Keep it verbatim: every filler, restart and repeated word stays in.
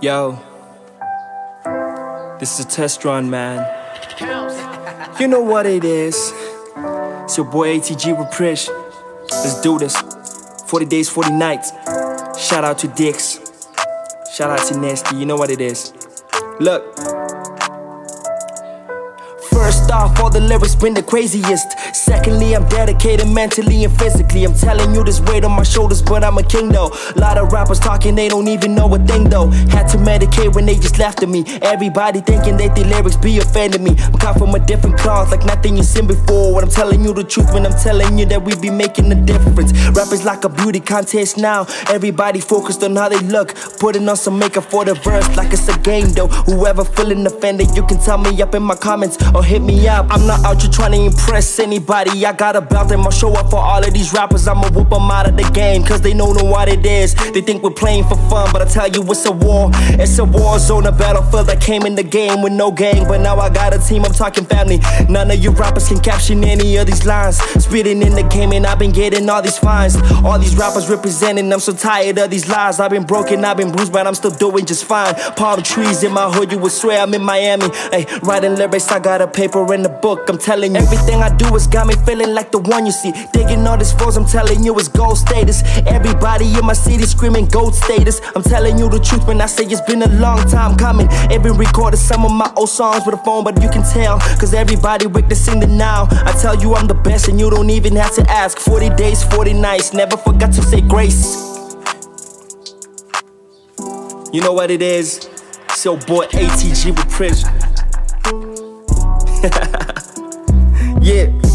Yo, this is a test run, man. You know what it is. It's your boy A T G Rapreach. Let's do this. forty days, forty nights. Shout out to Dax. Shout out to Nesty. You know what it is. Look. First off, all the lyrics been the craziest. Secondly, I'm dedicated mentally and physically. I'm telling you this weight on my shoulders, but I'm a king though. Lot of rappers talking, they don't even know a thing though. Had to medicate when they just laughed at me. Everybody thinking that the lyrics be offending me. I'm cut from a different cloth, like nothing you seen before. When I'm telling you the truth, when I'm telling you that we be making a difference. Rap is like a beauty contest now. Everybody focused on how they look, putting on some makeup for the verse, like it's a game though. Whoever feeling offended, you can tell me up in my comments or hit me up. I'm not out here trying to impress any. I got a belt and I'll show up for all of these rappers. I'ma whoop them out of the game, cause they know what it is. They think we're playing for fun, but I tell you it's a war. It's a war zone, a battlefield that came in the game with no gang. But now I got a team, I'm talking family. None of you rappers can caption any of these lines. Spitting in the game and I've been getting all these fines. All these rappers representing, I'm so tired of these lies. I've been broken, I've been bruised, but I'm still doing just fine. Palm trees in my hood, you would swear I'm in Miami. Ay, writing lyrics, I got a paper and a book, I'm telling you. Everything I do is got me feeling like the one you see. Digging all these foes, I'm telling you it's gold status. Everybody in my city screaming gold status. I'm telling you the truth when I say it's been a long time coming. Even recorded some of my old songs with a phone, but you can tell, cause everybody witnessing it now. I tell you I'm the best and you don't even have to ask. forty days, forty nights, never forgot to say grace. You know what it is? It's your boy A T G Rapreach. Yeah.